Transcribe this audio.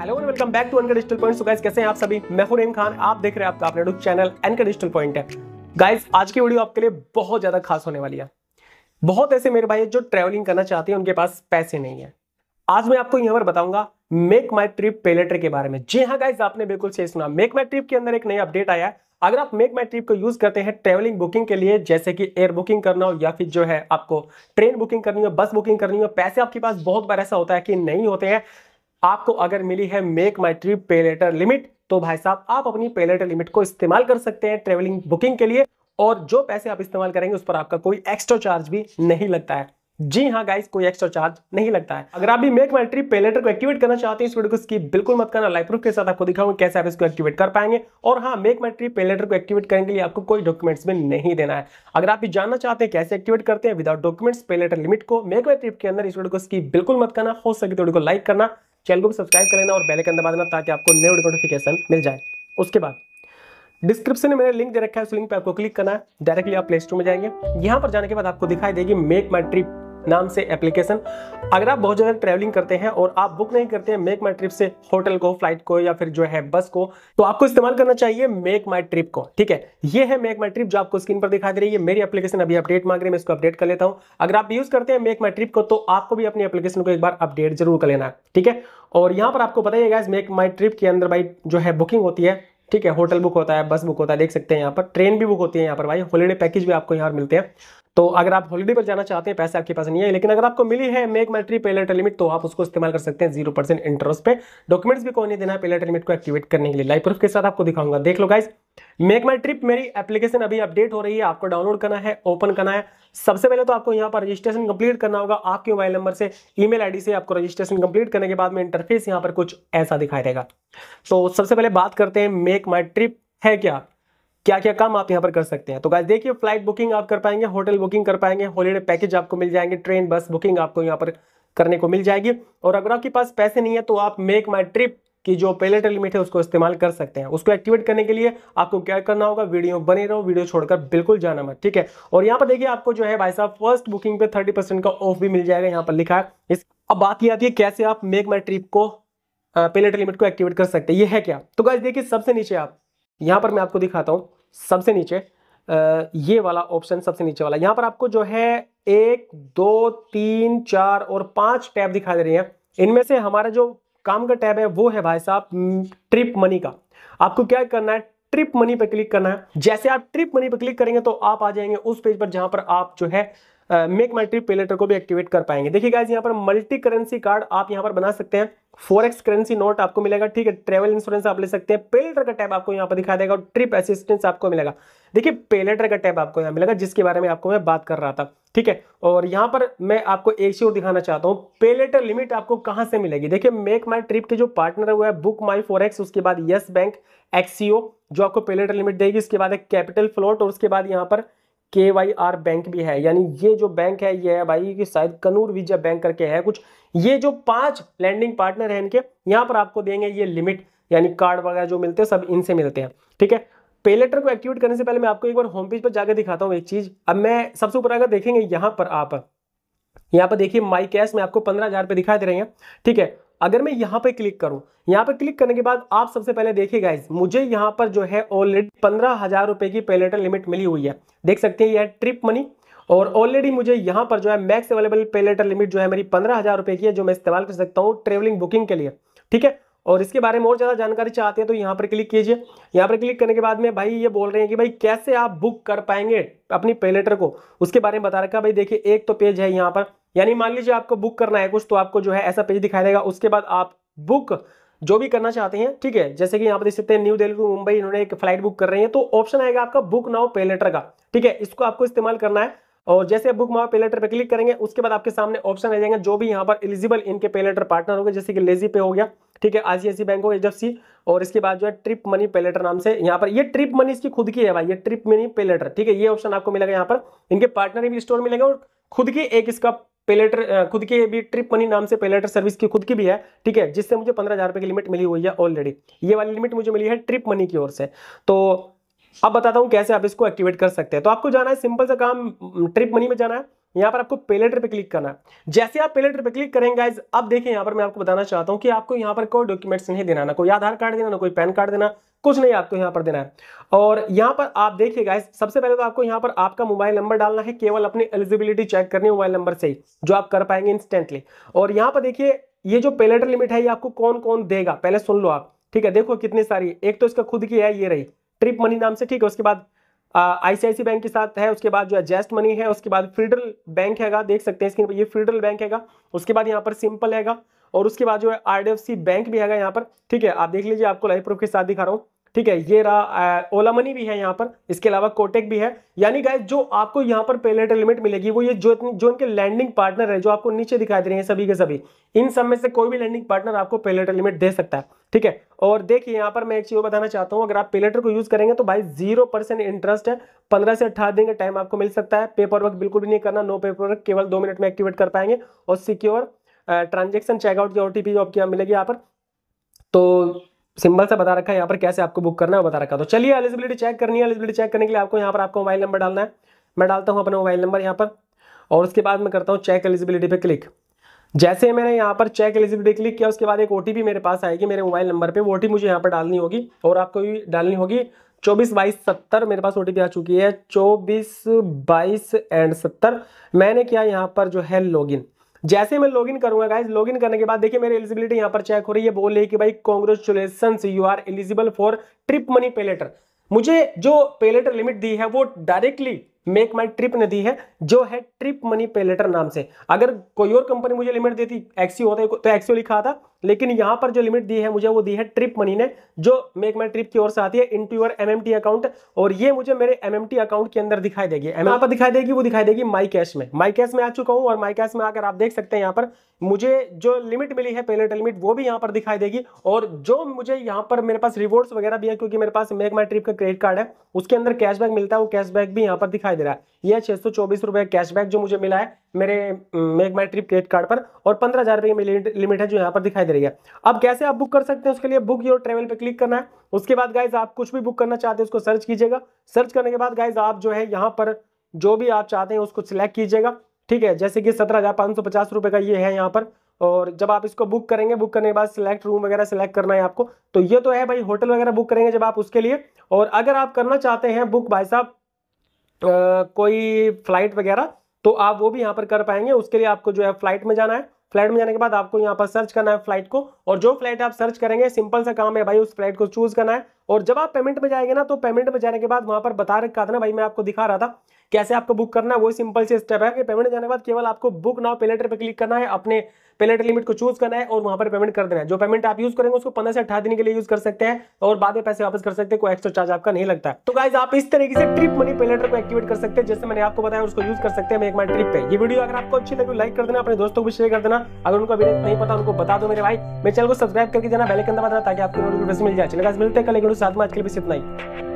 Hello and welcome back to NK digital point. So guys कैसे हैं आप सभी, मैं हूं रेम खान, आप देख रहे हैं आपका अपना YouTube channel NK digital point है। गाइस आज की वीडियो आपके लिए बहुत ज़्यादा खास होने वाली है। बहुत ऐसे मेरे भाई जो ट्रैवलिंग करना चाहते हैं, उनके पास पैसे नहीं है। आज मैं आपको यहाँ पर बताऊंगा मेक माई ट्रिप पे लेटर के बारे में। जी हाँ गाइज, आपने बिल्कुल सही सुना, मेक माई ट्रिप के अंदर एक नया अपडेट आया है। अगर आप मेक माई ट्रिप को यूज करते हैं ट्रैवलिंग बुकिंग के लिए, जैसे कि एयर बुकिंग करना हो या फिर जो है आपको ट्रेन बुकिंग करनी हो, बस बुकिंग करनी हो, पैसे आपके पास बहुत बार ऐसा होता है कि नहीं होते हैं। आपको अगर मिली है मेक माई ट्रिप पे लेटर लिमिट, तो भाई साहब आप अपनी पे लेटर लिमिट को इस्तेमाल कर सकते हैं ट्रेवलिंग बुकिंग के लिए, और जो पैसे आप इस्तेमाल करेंगे उस पर आपका कोई एक्स्ट्रा चार्ज भी नहीं लगता है। जी हाँ गाइस, कोई एक्स्ट्रा चार्ज नहीं लगता है। अगर आप भी मेक माई ट्रिप पे लेटर को एक्टिवेट करना चाहते हैं, इस वीडियो को स्किप बिल्कुल मत करना। लाइव प्रूफ के साथ आपको दिखाऊंगा कैसे आप इसको एक्टिवेट कर पाएंगे। और हाँ, मेक माई ट्रिप पे लेटर को एक्टिवेट करने के लिए आपको कोई डॉक्यूमेंट्स में नहीं देना है। अगर आप भी जानना चाहते हैं कैसे एक्टिवेट करते हैं without documents pay later limit को मेक माई ट्रिप के अंदर, इस वीडियो को स्किप बिल्कुल मत करना। हो सके तो वीडियो को लाइक करना, चैनल को भी सब्सक्राइब कर लेना और बेल आइकन दबा देना ताकि आपको नए वीडियो नोटिफिकेशन मिल जाए। उसके बाद डिस्क्रिप्शन में मैंने लिंक दे रखा है, उस लिंक पे आपको क्लिक करना है। डायरेक्टली आप प्ले स्टोर में जाएंगे। यहाँ पर जाने के बाद आपको दिखाई देगी मेक माई ट्रिप नाम से एप्लीकेशन। अगर आप बहुत ज़्यादा ट्रैवलिंग करते हैं और आप बुक नहीं करते हैं मेक माई ट्रिप से होटल को, फ्लाइट को या फिर जो है बस को, तो आपको इस्तेमाल करना चाहिए मेक माई ट्रिप को। ठीक है, ये है मेक माई ट्रिप जो आपको स्क्रीन पर दिखाई दे रही है। मेरी एप्लीकेशन अभी अपडेट मांग रही है, मैं इसको अपडेट कर लेता हूँ। अगर आप यूज़ करते हैं मेक माई ट्रिप को, तो आपको भी अपनी एप्लीकेशन को एक बार अपडेट जरूर कर लेना है। ठीक है, और यहाँ पर आपको पता ही है गाइस, मेक माई ट्रिप के अंदर भाई जो है बुकिंग होती है। ठीक है, होटल बुक होता है, बस बुक होता है, देख सकते हैं यहाँ पर, ट्रेन भी बुक होती है यहाँ पर भाई, हॉलीडे पैकेज भी आपको यहाँ पर मिलते हैं। तो अगर आप हॉलीडे पर जाना चाहते हैं, पैसे आपके पास नहीं है, लेकिन अगर आपको मिली है मेक माई ट्रिप पे लेटर लिमिट, तो आप उसको इस्तेमाल कर सकते हैं 0% इंटरेस्ट पे। डॉक्यूमेंट्स भी कोई नहीं देना है पे लेटर लिमिट को एक्टिवेट करने के लिए। लाइव प्रूफ के साथ आपको दिखाऊंगा। देख लो गाइस, मेक माई ट्रिप मेरी एप्लीकेशन अभी अपडेट हो रही है। आपको डाउनलोड करना है, ओपन करना है। सबसे पहले तो आपको यहाँ पर रजिस्ट्रेशन कंप्लीट करना होगा आपके मोबाइल नंबर से, ईमेल आईडी से। आपको रजिस्ट्रेशन कंप्लीट करने के बाद में इंटरफेस यहाँ पर कुछ ऐसा दिखाई देगा। तो सबसे पहले बात करते हैं मेक माई ट्रिप है क्या, क्या क्या काम आप यहाँ पर कर सकते हैं। तो गाइस देखिए, फ्लाइट बुकिंग आप कर पाएंगे, होटल बुकिंग कर पाएंगे, हॉलीडे पैकेज आपको मिल जाएंगे, ट्रेन बस बुकिंग आपको यहाँ पर करने को मिल जाएगी। और अगर आपके पास पैसे नहीं है, तो आप मेक माई ट्रिप की जो पे लेटर लिमिट है उसको इस्तेमाल कर सकते हैं। उसको एक्टिवेट करने के लिए आपको क्या करना होगा, वीडियो बने रहो, वीडियो छोड़कर बिल्कुल जाना मत। ठीक है, और यहाँ पर देखिए आपको जो है भाई साहब फर्स्ट बुकिंग पे 30% का ऑफ भी मिल जाएगा, यहाँ पर लिखा है। अब बात ये आती है कैसे आप मेक माई ट्रिप को पे लेटर लिमिट को एक्टिवेट कर सकते हैं, ये है क्या। तो गाइस देखिए, सबसे नीचे आप यहाँ पर, मैं आपको दिखाता हूँ, सबसे नीचे ये वाला ऑप्शन, सबसे नीचे वाला, यहाँ पर आपको जो है 1, 2, 3, 4 और 5 टैब दिखा दे रही हैं। इनमें से हमारा जो काम का टैब है वो है भाई साहब ट्रिप मनी का। आपको क्या करना है, ट्रिप मनी पर क्लिक करना है। जैसे आप ट्रिप मनी पर क्लिक करेंगे तो आप आ जाएंगे उस पेज पर जहाँ पर आप जो है मेक माई ट्रिप पे लेटर को भी एक्टिवेट कर पाएंगे। देखिए गाइस, यहाँ पर मल्टी करेंसी कार्ड आप यहाँ पर बना सकते हैं, फॉरेक्स करेंसी नोट आपको मिलेगा। ठीक है, ट्रैवल इंश्योरेंस आप ले सकते हैं, पे लेटर का टैब आपको यहाँ पर दिखा देगा, और ट्रिप असिस्टेंस आपको मिलेगा। देखिए पे लेटर का टैब आपको यहाँ मिलेगा, जिसके बारे में आपको मैं बात कर रहा था। ठीक है, और यहाँ पर मैं आपको एक चीज और दिखाना चाहता हूँ, पे लेटर लिमिट आपको कहाँ से मिलेगी। देखिए मेक माई ट्रिप के जो पार्टनर हुआ है बुक माई फॉरेक्स, उसके बाद यस बैंक एक्सीओ जो आपको पे लेटर लिमिट देगी, उसके बाद है कैपिटल फ्लोट, और उसके बाद यहाँ पर KYR बैंक भी है। यानी ये जो बैंक है ये है भाई कि शायद कनूर विजय बैंक करके है कुछ। ये जो 5 लैंडिंग पार्टनर हैं इनके, यहाँ पर आपको देंगे ये लिमिट, यानी कार्ड वगैरह जो मिलते हैं सब इनसे मिलते हैं। ठीक है, पे लेटर को एक्टिवेट करने से पहले मैं आपको एक बार होम पेज पर जाकर दिखाता हूँ एक चीज़। अब मैं सबसे ऊपर अगर देखेंगे यहाँ पर देखिए माई कैश में आपको 15,000 रुपये दिखाई दे रहे हैं। ठीक है, अगर मैं यहाँ पे क्लिक करूँ, यहाँ पे क्लिक करने के बाद आप सबसे पहले देखिए गाइज, मुझे यहाँ पर जो है ऑलरेडी 15,000 रुपये की पे लेटर लिमिट मिली हुई है। देख सकते हैं यह ट्रिप मनी, और ऑलरेडी मुझे यहाँ पर जो है max available pay later limit जो है मेरी 15,000 रुपये की है, जो मैं इस्तेमाल कर सकता हूँ ट्रेवलिंग बुकिंग के लिए। ठीक है, और इसके बारे में और ज़्यादा जानकारी चाहते हैं तो यहाँ पर क्लिक कीजिए। यहाँ पर क्लिक करने के बाद में भाई ये बोल रहे हैं कि भाई कैसे आप बुक कर पाएंगे अपनी पे लेटर को, उसके बारे में बता रखा है। भाई देखिए एक तो पेज है यहाँ पर, यानी मान लीजिए आपको बुक करना है कुछ, तो आपको जो है ऐसा पेज दिखाई देगा। उसके बाद आप बुक जो भी करना चाहते हैं, ठीक है, जैसे कि यहाँ पर देख सकते हैं न्यू दिल्ली टू मुंबई इन्होंने एक फ्लाइट बुक कर रही है, तो ऑप्शन आएगा आपका बुक नाउ पे लेटर का। ठीक है, इसको आपको इस्तेमाल करना है, और जैसे आप बुक माई पे लेटर पर क्लिक करेंगे उसके बाद आपके सामने ऑप्शन आ जाएंगे जो भी यहाँ पर एलिजिबल इनके पे लेटर पार्टनर हो गए, जैसे कि लेजी पे हो गया, ठीक है, ICICI बैंक हो, HDFC, और इसके बाद जो है ट्रिप मनी पे लेटर नाम से यहाँ पर, ये ट्रिप मनी इसकी खुद की है भाई, ये ट्रिप मनी पे लेटर। ठीक है, ये ऑप्शन आपको मिलेगा यहाँ पर, इनके पार्टनर भी स्टोर मिलेगा, और खुद की एक इसका पे लेटर, खुद की भी ट्रिप मनी नाम से पे लेटर सर्विस की खुद की भी है। ठीक है, जिससे मुझे 15,000 रुपये की लिमिट मिली हुई है ऑलरेडी। ये वाली लिमिट मुझे मिली है ट्रिप मनी की ओर से। तो अब बताता हूँ कैसे आप इसको एक्टिवेट कर सकते हैं। तो आपको जाना है, सिंपल सा काम, ट्रिप मनी में जाना है, यहाँ पर आपको पेलेटर पे क्लिक करना है। जैसे आप पेलेटर पे क्लिक करेंगे गाइज, अब देखिए यहाँ पर मैं आपको बताना चाहता हूँ कि आपको यहाँ पर कोई डॉक्यूमेंट्स नहीं देना, ना कोई आधार कार्ड देना, ना कोई पैन कार्ड देना, कुछ नहीं आपको यहाँ पर देना है। और यहाँ पर आप देखिए गाइज, सबसे पहले तो आपको यहाँ पर आपका मोबाइल नंबर डालना है, केवल अपनी एलिजिबिलिटी चेक करनी है मोबाइल नंबर से ही, जो आप कर पाएंगे इंस्टेंटली। और यहाँ पर देखिए ये जो पेलेटर लिमिट है ये आपको कौन कौन देगा पहले सुन लो आप, ठीक है। देखो कितनी सारी, एक तो इसका खुद की है, ये रही ट्रिप मनी नाम से, ठीक है। उसके बाद ICICI बैंक के साथ है, उसके बाद जो एडजस्ट मनी है, उसके बाद फेडरल बैंक हैगा, देख सकते हैं स्क्रीन पर ये फेडरल बैंक हैगा। उसके बाद यहाँ पर सिंपल हैगा, और उसके बाद जो है IDFC बैंक भी हैगा यहाँ पर, ठीक है। आप देख लीजिए, आपको लाइव प्रूफ के साथ दिखा रहा हूँ, ठीक है। ये रहा ओला मनी भी है यहाँ पर, इसके अलावा कोटेक भी है। यानी गाइस जो आपको यहाँ पर पेलेटर लिमिट मिलेगी वो ये जो इनके लैंडिंग पार्टनर है, जो आपको नीचे दिखाई दे रहे हैं सभी के सभी, इन सब में से कोई भी लैंडिंग पार्टनर आपको पेलेटर लिमिट दे सकता है, ठीक है। और देखिए यहाँ पर मैं एक चीज बताना चाहता हूँ, अगर आप पेलेटर को यूज करेंगे तो भाई 0% इंटरेस्ट है, 15 से 18 दिन का टाइम आपको मिल सकता है। पेपर वर्क बिल्कुल भी नहीं करना, नो पेपर वर्क, केवल 2 मिनट में एक्टिवेट कर पाएंगे। और सिक्योर ट्रांजेक्शन चेकआउट की OTP आपको मिलेगी यहाँ पर, तो सिंपल सा बता रखा है यहाँ पर कैसे आपको बुक करना है बता रखा है। तो चलिए एलिजिबिलिटी चेक करनी है, एलिजिबिलिटी चेक करने के लिए आपको यहाँ पर आपका मोबाइल नंबर डालना है। मैं डालता हूँ अपना मोबाइल नंबर यहाँ पर, और उसके बाद मैं करता हूँ चेक एलिजिबिलिटी पे क्लिक। जैसे मैंने यहाँ पर चेक एलिजिबिलिटी क्लिक किया, उसके बाद एक OTP मेरे पास आएगी मेरे मोबाइल नंबर पर। OTP मुझे यहाँ पर डालनी होगी, और आपको भी डालनी होगी 24/22/70। मेरे पास OTP आ चुकी है 24/22/70। मैंने किया यहाँ पर जो है लॉगिन। जैसे मैं लॉगिन करूंगा गाइज, लॉगिन करने के बाद देखिए मेरी एलिजिबिलिटी यहाँ पर चेक हो रही है, बोल रही है कि भाई congratulations you are eligible for trip money pay later. मुझे जो पेलेटर लिमिट दी है वो डायरेक्टली मेक माई ट्रिप ने दी है, जो है ट्रिप मनी पेलेटर नाम से। अगर कोई और कंपनी मुझे लिमिट देती, एक्सियो होता है तो एक्सियो लिखा था, लेकिन यहाँ पर जो लिमिट दी है मुझे वो दी है ट्रिप मनी ने, जो मेक माई ट्रिप की ओर से आती है इनटू योर MMT अकाउंट। और ये मुझे मेरे MMT अकाउंट के अंदर दिखाई देगी, यहाँ पर दिखाई देगी, वो दिखाई देगी माई कैश में। माई कैश में आ चुका हूँ, और माई कैश में आकर आप देख सकते हैं यहाँ पर मुझे जो लिमिट मिली है पेलेटर लिमिट वो भी यहाँ पर दिखाई देगी। और जो मुझे यहाँ पर मेरे पास रिवॉर्ड्स वगैरह भी है, क्योंकि मेरे पास मेक माई ट्रिप का क्रेडिट कार्ड है, उसके अंदर कैशबैक मिलता है, वो कैशबैक भी यहाँ पर दिखाई दे रहा है। यह 624 रुपए कैशबैक जो मुझे मिला है मेरे मेक माई ट्रिप क्रेडिट कार्ड पर, और 15,000 रुपए की लिमिट है जो यहाँ पर दिखाई दे रही है। अब कैसे आप बुक कर सकते हैं, उसके लिए बुक योर ट्रेवल पे क्लिक करना है। उसके बाद गाइज आप कुछ भी बुक करना चाहते हैं उसको सर्च कीजिएगा। सर्च करने के बाद गाइज आप जो है यहाँ पर जो भी आप चाहते हैं उसको सिलेक्ट कीजिएगा, ठीक है। जैसे कि 17,550 रुपए का ये है यहाँ पर, और जब आप इसको बुक करेंगे, बुक करने के बाद सिलेक्ट रूम वगैरह सिलेक्ट करना है आपको। तो ये तो है भाई होटल वगैरह बुक करेंगे जब आप उसके लिए, और अगर आप करना चाहते हैं बुक भाई साहब कोई फ्लाइट वगैरह, तो आप वो भी यहाँ पर कर पाएंगे। उसके लिए आपको जो है फ्लाइट में जाना है, फ्लाइट में जाने के बाद आपको यहाँ पर सर्च करना है फ्लाइट को, और जो फ्लाइट आप सर्च करेंगे सिंपल सा काम है भाई उस फ्लाइट को चूज करना है। और जब आप पेमेंट में जाएंगे ना, तो पेमेंट में जाने के बाद वहाँ पर बता रखा था ना भाई, मैं आपको दिखा रहा था कैसे आपको बुक करना है, वो सिंपल से स्टेप है कि पेमेंट जाने के बाद केवल आपको बुक नाउ पेलेटर पे क्लिक करना है, अपने पेलेटर लिमिट को चूज करना है और वहां पर पेमेंट कर देना है। जो पेमेंट आप यूज करेंगे उसको 15 से 18 दिन के लिए यूज कर सकते हैं, और बाद में पैसे वापस कर सकते हैं, कोई एक्स्ट्रा चार्ज आपका नहीं लगता है। तो गाइज आप इस तरीके से ट्रिप मनी पेलेटर को एक्टिवेट कर सकते हैं, जैसे मैंने आपको बताया उसको यूज कर सकते हैं मेक माई ट्रिप पे। ये वीडियो अगर आपको अच्छी लगी लाइक कर देना, अपने दोस्तों को भी शेयर कर देना। अगर उनको अभी नहीं पता उनको बता दो मेरे भाई। मेरे चैनल को सब्सक्राइब करके जाना, बेल आइकन दबा देना ताकि आपको नोटिफिकेशन मिल जाए। चलिए गाइस मिलते हैं कल, लेकिन साथ में आज के लिए बस इतना ही।